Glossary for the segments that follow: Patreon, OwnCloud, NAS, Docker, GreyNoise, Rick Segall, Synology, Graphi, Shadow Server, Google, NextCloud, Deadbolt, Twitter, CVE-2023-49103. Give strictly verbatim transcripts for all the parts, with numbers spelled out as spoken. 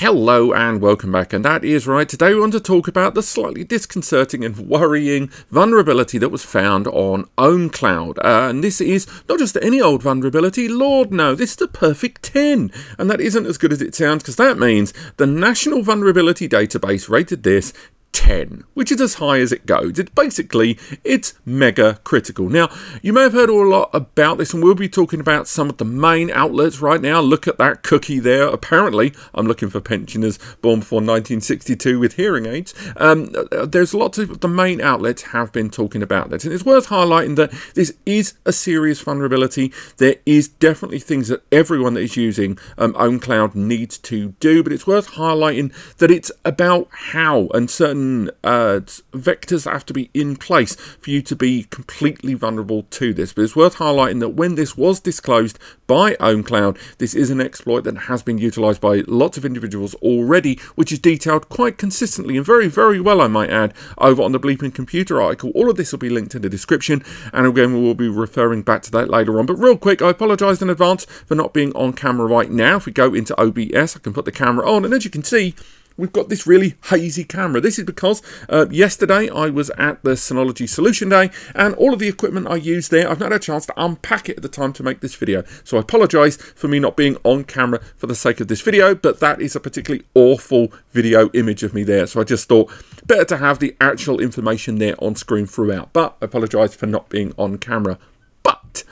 Hello and welcome back, and that is right. Today we want to talk about the slightly disconcerting and worrying vulnerability that was found on OwnCloud. Uh, and this is not just any old vulnerability, Lord no, this is the perfect ten. And that isn't as good as it sounds, because that means the National Vulnerability Database rated this ten, which is as high as it goes. It's basically, it's mega critical. Now, you may have heard a lot about this, and we'll be talking about some of the main outlets right now. Look at that cookie there. Apparently, I'm looking for pensioners born before nineteen sixty-two with hearing aids. Um, there's lots of the main outlets have been talking about this, and it's worth highlighting that this is a serious vulnerability. There is definitely things that everyone that is using um, OwnCloud needs to do, but it's worth highlighting that it's about how, and certain Uh, vectors have to be in place for you to be completely vulnerable to this. But it's worth highlighting that when this was disclosed by OwnCloud, this is an exploit that has been utilized by lots of individuals already, which is detailed quite consistently and very, very well, I might add, over on the Bleeping Computer article. All of this will be linked in the description, and again, we will be referring back to that later on. But real quick, I apologize in advance for not being on camera right now. If we go into O B S, I can put the camera on, and as you can see, we've got this really hazy camera. This is because uh, yesterday I was at the Synology Solution Day, and all of the equipment I used there, I've not had a chance to unpack it at the time to make this video. So I apologise for me not being on camera for the sake of this video, but that is a particularly awful video image of me there. So I just thought better to have the actual information there on screen throughout. But I apologise for not being on camera. But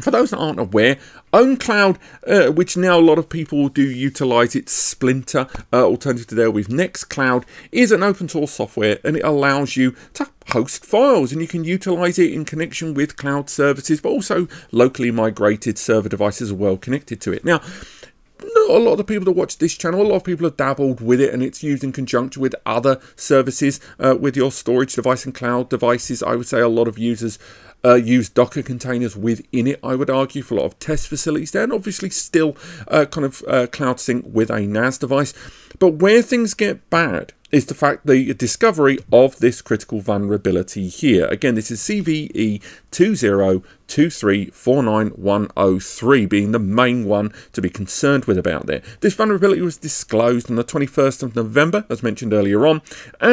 for those that aren't aware, OwnCloud, uh, which now a lot of people do utilise its splinter uh, alternative to there with NextCloud, is an open source software, and it allows you to host files, and you can utilise it in connection with cloud services, but also locally migrated server devices are well connected to it. Now, not a lot of the people that watch this channel, a lot of people have dabbled with it, and it's used in conjunction with other services, uh, with your storage device and cloud devices. I would say a lot of users Uh, use Docker containers within it, I would argue, for a lot of test facilities there, and obviously still uh, kind of uh, cloud sync with a N A S device. But where things get bad is the fact the discovery of this critical vulnerability here. Again, this is C V E two zero two three four nine one zero three being the main one to be concerned with about there. This vulnerability was disclosed on the twenty-first of November, as mentioned earlier on,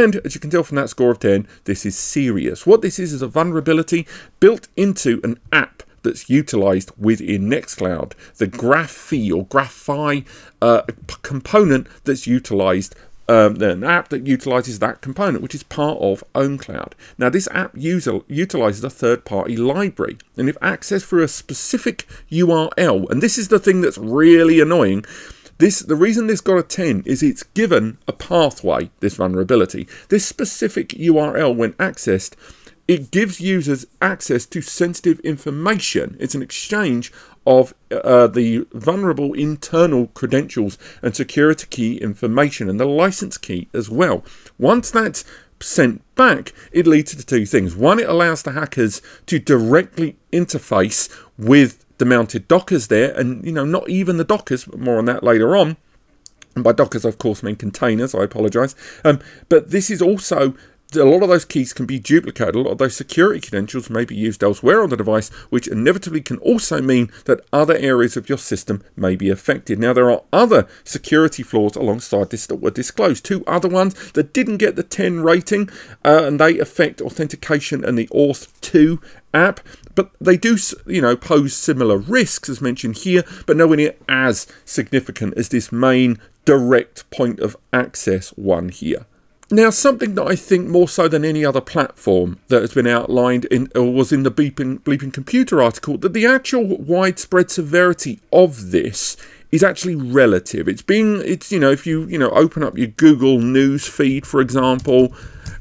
and as you can tell from that score of ten, this is serious. What this is is a vulnerability built into an app that's utilized within NextCloud, the Graphi or Graphi uh, component that's utilized Um, an app that utilizes that component, which is part of OwnCloud. Now, this app user utilizes a third-party library, and if accessed through a specific U R L, and this is the thing that's really annoying, this the reason this got a ten is it's given a pathway, this vulnerability. This specific U R L, when accessed, it gives users access to sensitive information. It's an exchange of uh, the vulnerable internal credentials and security key information and the license key as well. Once that's sent back, it leads to two things. One, it allows the hackers to directly interface with the mounted Dockers there, and, you know, not even the Dockers, but more on that later on. And by Dockers, I of course mean containers, I apologize. Um, but this is also, a lot of those keys can be duplicated. A lot of those security credentials may be used elsewhere on the device, which inevitably can also mean that other areas of your system may be affected. Now, there are other security flaws alongside this that were disclosed. Two other ones that didn't get the ten rating, uh, and they affect authentication and the Auth two app, but they do, you know, pose similar risks as mentioned here, but nowhere near as significant as this main direct point of access one here. Now, something that I think more so than any other platform that has been outlined in, or was in the Bleeping, Bleeping Computer article, that the actual widespread severity of this is actually relative. It's being, it's, you know, if you, you know, open up your Google news feed, for example,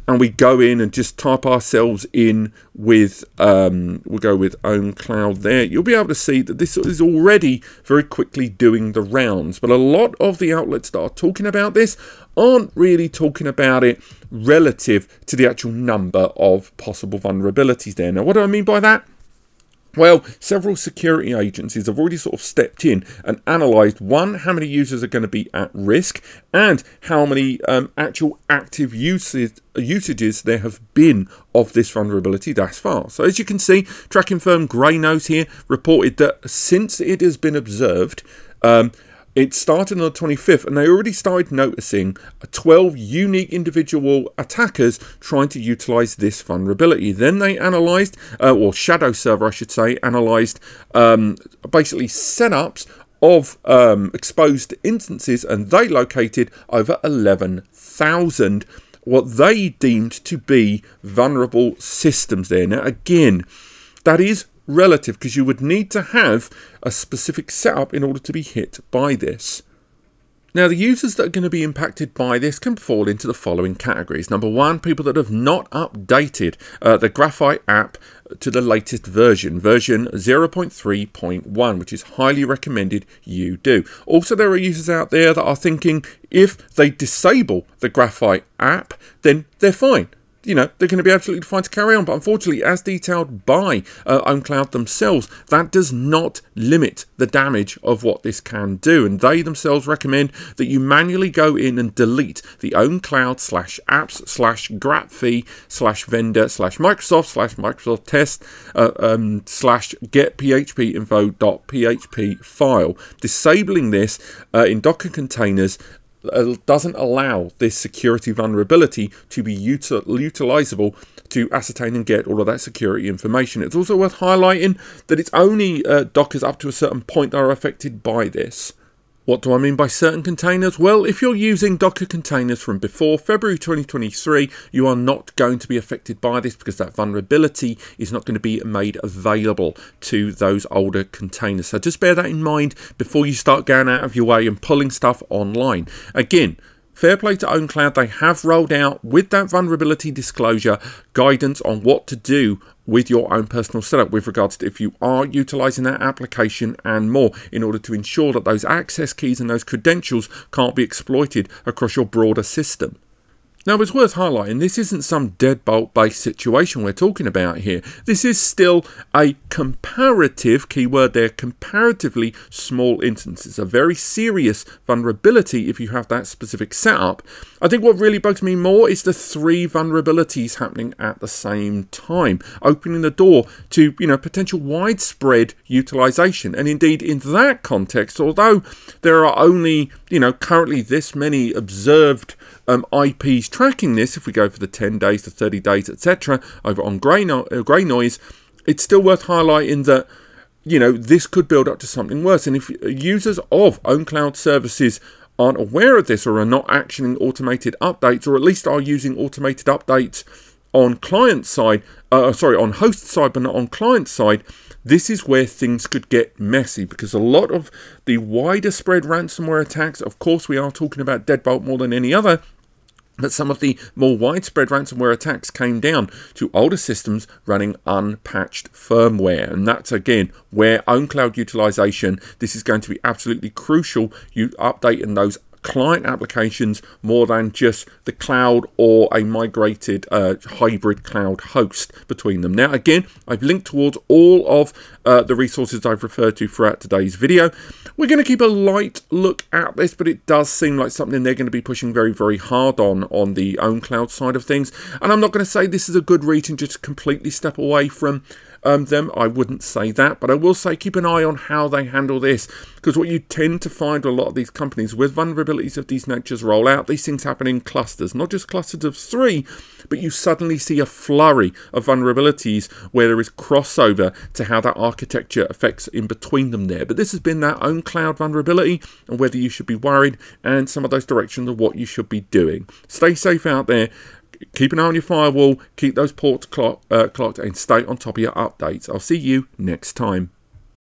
and we go in and just type ourselves in with, um, we'll go with OwnCloud there, you'll be able to see that this is already very quickly doing the rounds. But a lot of the outlets that are talking about this aren't really talking about it relative to the actual number of possible vulnerabilities there. Now, what do I mean by that? Well, several security agencies have already sort of stepped in and analysed, one, how many users are going to be at risk, and how many um, actual active usage, usages there have been of this vulnerability thus far. So as you can see, tracking firm GreyNoise here reported that since it has been observed, um, It started on the twenty-fifth, and they already started noticing twelve unique individual attackers trying to utilize this vulnerability. Then they analyzed, uh, or Shadow Server, I should say, analyzed um, basically setups of um, exposed instances, and they located over eleven thousand what they deemed to be vulnerable systems there. Now, again, that is relative, because you would need to have a specific setup in order to be hit by this. Now, the users that are going to be impacted by this can fall into the following categories. Number one, people that have not updated uh, the Graphi app to the latest version, version zero point three point one, which is highly recommended you do. Also, there are users out there that are thinking if they disable the Graphi app, then they're fine. You know, they're going to be absolutely fine to carry on. But unfortunately, as detailed by uh, OwnCloud themselves, that does not limit the damage of what this can do. And they themselves recommend that you manually go in and delete the OwnCloud slash apps slash Graphi slash vendor slash Microsoft slash Microsoft test uh, um, slash get php info dot php file. Disabling this uh, in Docker containers doesn't allow this security vulnerability to be util utilizable to ascertain and get all of that security information. It's also worth highlighting that it's only uh, Dockers up to a certain point that are affected by this. What do I mean by certain containers? Well, if you're using Docker containers from before February twenty twenty-three, you are not going to be affected by this because that vulnerability is not going to be made available to those older containers. So just bear that in mind before you start going out of your way and pulling stuff online. Again, fair play to OwnCloud. They have rolled out, with that vulnerability disclosure, guidance on what to do with your own personal setup with regards to if you are utilizing that application and more, in order to ensure that those access keys and those credentials can't be exploited across your broader system. Now, it's worth highlighting, this isn't some Deadbolt-based situation we're talking about here. This is still a comparative, keyword there, comparatively small instance. It's a very serious vulnerability if you have that specific setup. I think what really bugs me more is the three vulnerabilities happening at the same time, opening the door to, you know, potential widespread utilization. And indeed, in that context, although there are only, you know, currently this many observed um, I Ps tracking this, if we go for the ten days to thirty days, et cetera, over on GreyNoise, it's still worth highlighting that, you know, this could build up to something worse. And if users of OwnCloud services aren't aware of this, or are not actioning automated updates, or at least are using automated updates on client side, uh, sorry, on host side, but not on client side, this is where things could get messy, because a lot of the wider spread ransomware attacks, of course, we are talking about Deadbolt more than any other, but some of the more widespread ransomware attacks came down to older systems running unpatched firmware. And that's, again, where OwnCloud utilization, this is going to be absolutely crucial. You updating those client applications more than just the cloud or a migrated uh, hybrid cloud host between them. Now, again, I've linked towards all of uh, the resources I've referred to throughout today's video. We're going to keep a light look at this, but it does seem like something they're going to be pushing very, very hard on on the OwnCloud side of things. And I'm not going to say this is a good reason just to completely step away from Um, them. I wouldn't say that, but I will say keep an eye on how they handle this, because what you tend to find a lot of these companies with vulnerabilities of these natures roll out, these things happen in clusters, not just clusters of three, but you suddenly see a flurry of vulnerabilities where there is crossover to how that architecture affects in between them there. But this has been that OwnCloud vulnerability and whether you should be worried, and some of those directions of what you should be doing. Stay safe out there. Keep an eye on your firewall, keep those ports clock, uh, clocked, and stay on top of your updates. I'll see you next time.